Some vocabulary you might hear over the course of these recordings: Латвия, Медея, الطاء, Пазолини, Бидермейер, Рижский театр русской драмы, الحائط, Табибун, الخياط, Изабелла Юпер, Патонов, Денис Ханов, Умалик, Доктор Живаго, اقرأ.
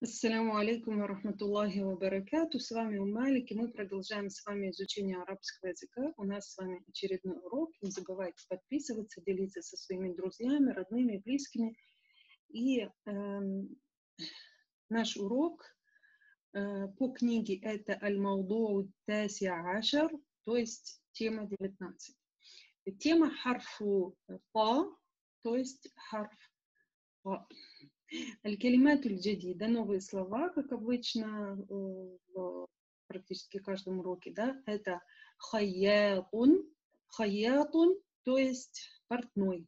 Ассаламу алейкум ва рахматуллахи ва баракату. С вами Умалик, и мы продолжаем с вами изучение арабского языка. У нас с вами очередной урок. Не забывайте подписываться, делиться со своими друзьями, родными, близкими. И наш урок по книге это «Аль-Мауду Тасиа Ашар», то есть тема 19. Тема харфу «Па», то есть харф «Па». Аль-Калиматуль Джадида, новые слова, как обычно в практически каждом уроке, да, это «Хаяатун», «Хаяатун», то есть «Портной»,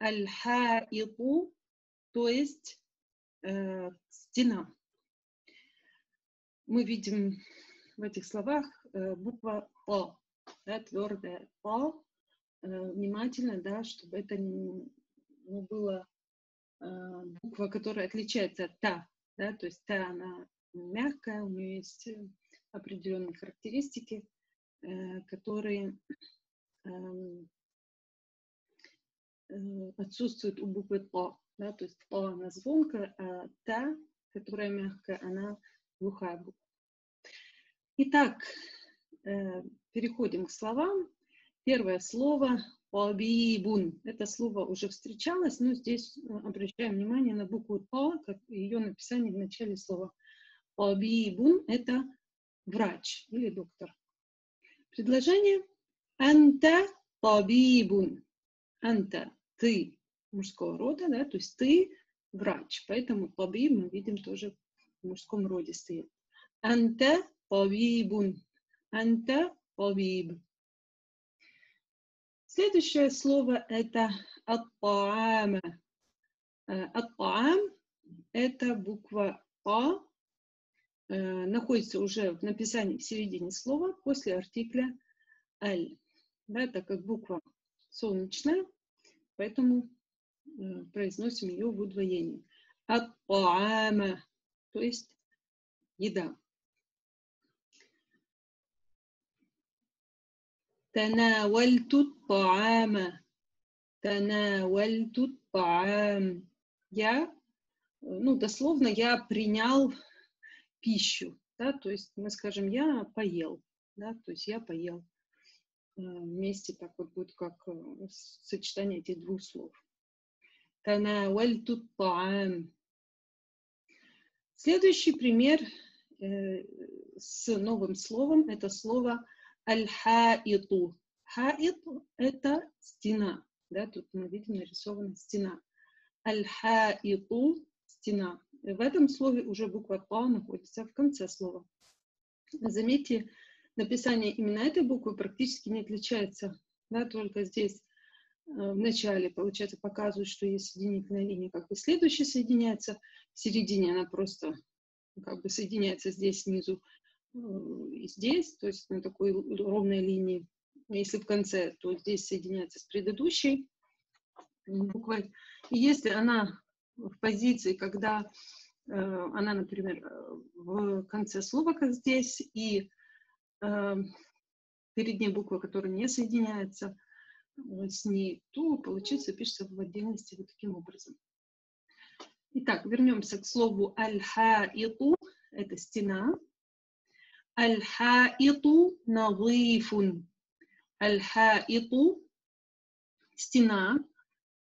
«Аль-Хаиту», то есть «Стена». Мы видим в этих словах буква «Па», да, твердая «Па», внимательно, да, чтобы это не было... буква, которая отличается от «та», да, то есть «та» она мягкая, у нее есть определенные характеристики, которые отсутствуют у буквы «па», да, то есть «па» она звонкая, а «та», которая мягкая, она глухая буква. Итак, переходим к словам. Первое слово «Табибун». Это слово уже встречалось, но здесь обращаем внимание на букву «та», как ее написание в начале слова. «Табибун» — это врач или доктор. Предложение «Анта табибун». «Анта» — ты мужского рода, да, то есть ты врач. Поэтому «табиб» мы видим тоже в мужском роде стоит. «Анта табибун». «Анта табиб». Следующее слово это «Ат-Таам». «Ат-Таам» – это буква «А», находится уже в написании в середине слова после артикля «Аль». Да, так как буква солнечная, поэтому произносим ее в удвоении. «Ат-Таам», то есть «еда». تناولت الطعام. تناولت الطعام. Я, ну, дословно, я принял пищу, да, то есть мы скажем, я поел, да, то есть я поел. Вместе так вот будет как сочетание этих двух слов. تناولت الطعام. Следующий пример с новым словом, это слово «Аль-Хаиту». «Хаит» – это стена. Да, тут мы видим нарисована стена. «Аль-Хаиту» – стена. В этом слове уже буква «Та» находится в конце слова. Заметьте, написание именно этой буквы практически не отличается. Да, только здесь в начале, получается, показывают, что есть соединительная линия, как бы следующая соединяется. В середине она просто как бы соединяется здесь снизу. И здесь, то есть на такой ровной линии, если в конце, то здесь соединяется с предыдущей буквой. И если она в позиции, когда она, например, в конце слова, как здесь, и перед ней буква, которая не соединяется с ней, то получится, пишется в отдельности вот таким образом. Итак, вернемся к слову «аль-хаиту», это «стена». Аль-хаиту надифун. Аль-хаиту – стена.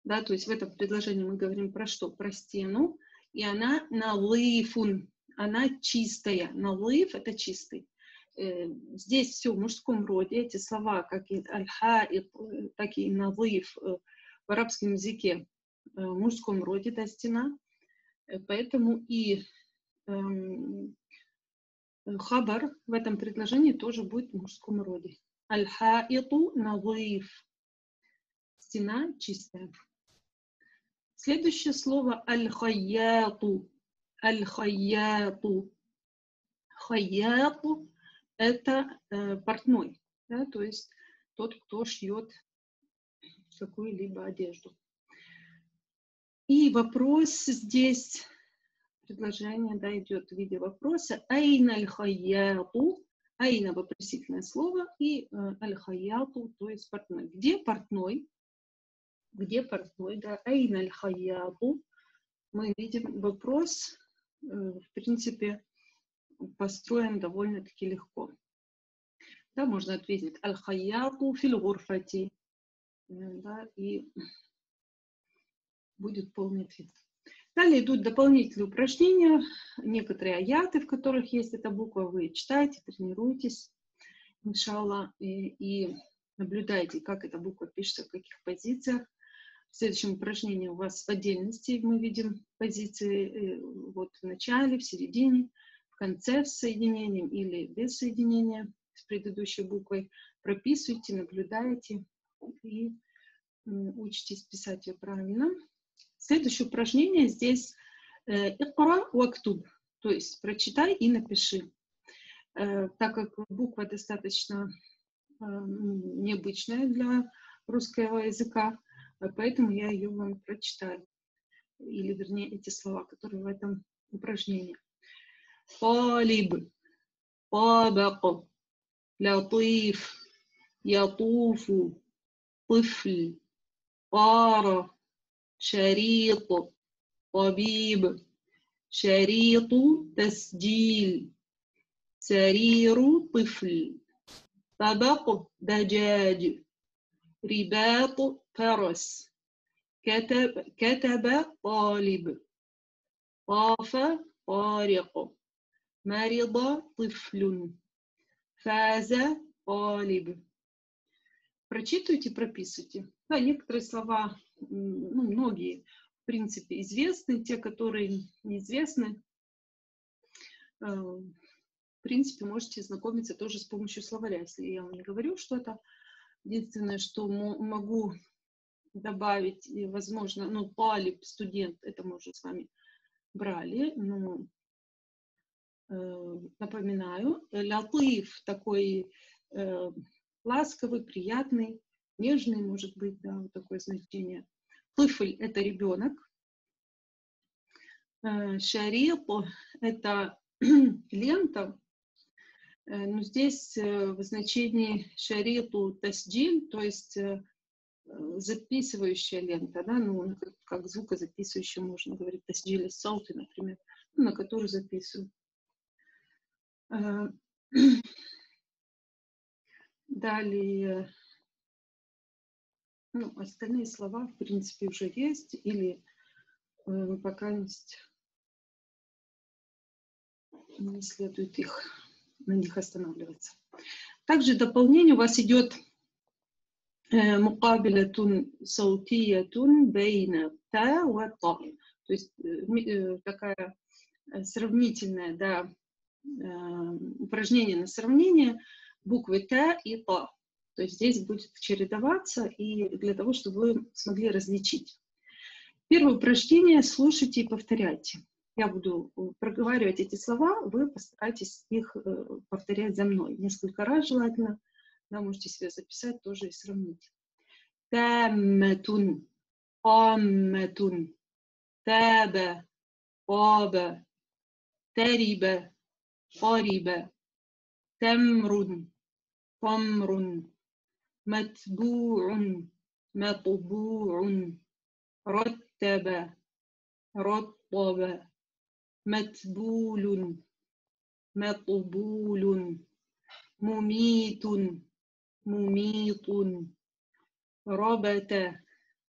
Да, то есть в этом предложении мы говорим про что? Про стену. И она надифун. Она чистая. Надиф – это чистый. Здесь все в мужском роде. Эти слова, как и аль-хаит, так и надиф в арабском языке в мужском роде, да, стена. Поэтому и... хабар в этом предложении тоже будет в мужском роде. Аль-хаиту надиф. Стена чистая. Следующее слово аль-хайяту. Аль-хайяту. Хайяту – это портной, да, то есть тот, кто шьет какую-либо одежду. И вопрос здесь... Предложение, да, идет в виде вопроса. Айна аль-хайяту. Айна – вопросительное слово. И аль-хайяту, то есть портной. Где портной? Где портной? Да, айна аль-хайяту. Мы видим вопрос в принципе, построен довольно-таки легко. Да, можно ответить «Аль-Хайяту фил-гурфати», да, и будет полный ответ. Далее идут дополнительные упражнения, некоторые аяты, в которых есть эта буква, вы читаете, тренируетесь, иншалла, и наблюдаете, как эта буква пишется, в каких позициях. В следующем упражнении у вас в отдельности мы видим позиции вот в начале, в середине, в конце с соединением или без соединения с предыдущей буквой. Прописывайте, наблюдаете и учитесь писать ее правильно. Следующее упражнение здесь «Икра уактуб», то есть прочитай и напиши. Так как буква достаточно необычная для русского языка, поэтому я ее вам прочитаю, или вернее эти слова, которые в этом упражнении. «Талиб», «Табак», «Латиф», «Ятуфу», «Тыфль», «Пара», «Шарит», «Табиб», «Шариту», «Тасдиль», «Сариру», «Тыфль», «Табак», «Даджадж», «Рибат», «Фарас», «Катаба», «Талиб», «Тафа», «Тарику», «Марида», «Тыфлюн», «Фаза», «Талиб». Прочитывайте, прописывайте. Да, некоторые слова, ну, многие, в принципе, известны, те, которые неизвестны, в принципе, можете знакомиться тоже с помощью словаря, если я вам не говорю что-то. Единственное, что могу добавить, возможно, ну, талиб, студент, это мы уже с вами брали, но напоминаю, латиф такой ласковый, приятный, нежный, может быть, да, вот такое значение. Тыфль — это ребенок. Шарипо — это лента. Но здесь в значении шариту тасдиль, то есть записывающая лента, да, ну, как звукозаписывающая можно говорить, тасдиль салты, например, на которую записывают. Далее, ну, остальные слова, в принципе, уже есть или пока не следует их, на них останавливаться. Также в дополнение у вас идет мукабилятун саутиятун бейна та ва та. То есть такая сравнительная, да, упражнение на сравнение буквы та и та. То есть здесь будет чередоваться и для того, чтобы вы смогли различить. Первое упражнение слушайте и повторяйте. Я буду проговаривать эти слова, вы постарайтесь их повторять за мной. Несколько раз желательно, да, можете себе записать тоже и сравнить. Тамметун, амметун, таба, аба, тариба, ариба, тамрун, тамрун, матбуун, матбуун, раттаба, раттаба, متبول مطبول مميت مميط ربط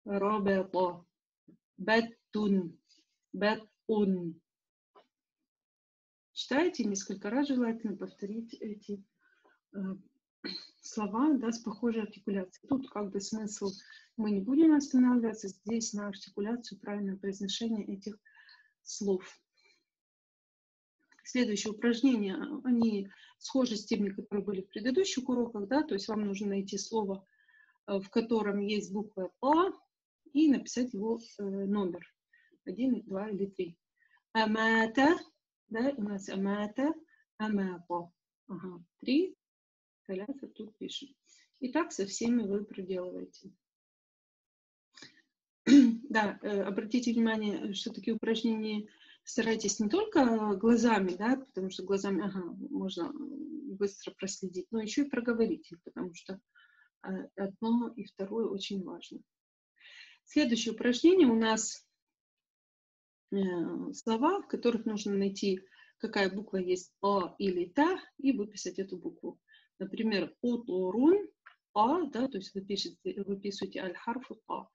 ربط بت بت. Читайте несколько раз, желательно повторить эти слова, да, с похожей артикуляцией. Тут как бы смысл мы не будем останавливаться, здесь на артикуляцию, правильное произношение этих слов. Следующее упражнение, они схожи с теми, которые были в предыдущих уроках, да, то есть вам нужно найти слово, в котором есть буква А, и написать его номер 1, 2 или 3. Амата, да, у нас амата, амапо. Ага, 3, колята тут пишем. И так со всеми вы проделываете. Да, обратите внимание, что такие упражнения старайтесь не только глазами, да, потому что глазами, ага, можно быстро проследить, но еще и проговорить их, потому что одно и второе очень важно. Следующее упражнение у нас слова, в которых нужно найти, какая буква есть «а» или «та», и выписать эту букву. Например, «уторун» – «а», да, то есть выписываете «аль-харфу а».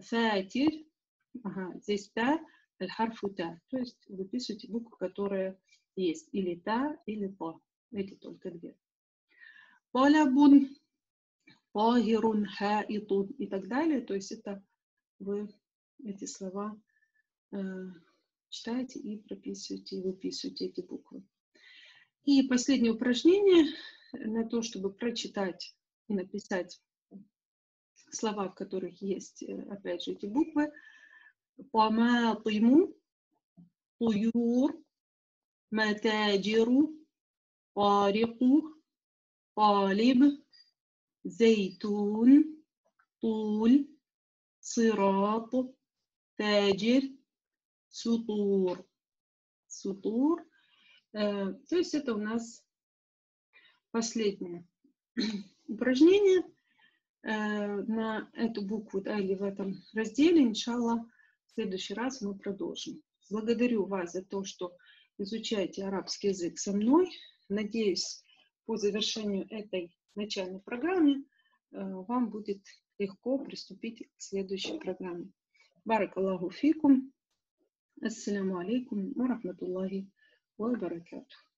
«Фатир» – ага, здесь «та», «аль-харфу та», то есть выписываете букву, которая есть, или «та», или «па». Эти только две. «Палябун», «пагирун», «хаитун» и так далее, то есть это вы эти слова читаете и прописываете, и выписываете эти буквы. И последнее упражнение на то, чтобы прочитать и написать слова, в которых есть, опять же, эти буквы. Поматиму, туюр, матаджиру, парику, палиб, зейтун, туль, сират, таджир, сутур. Сутур. То есть это у нас последнее упражнение на эту букву, да, или в этом разделе. Иншалла, в следующий раз мы продолжим. Благодарю вас за то, что изучаете арабский язык со мной. Надеюсь, по завершению этой начальной программы вам будет легко приступить к следующей программе. Баракаллаху фикум. Ассаляму алейкум ва рахматуллахи ва баракатух.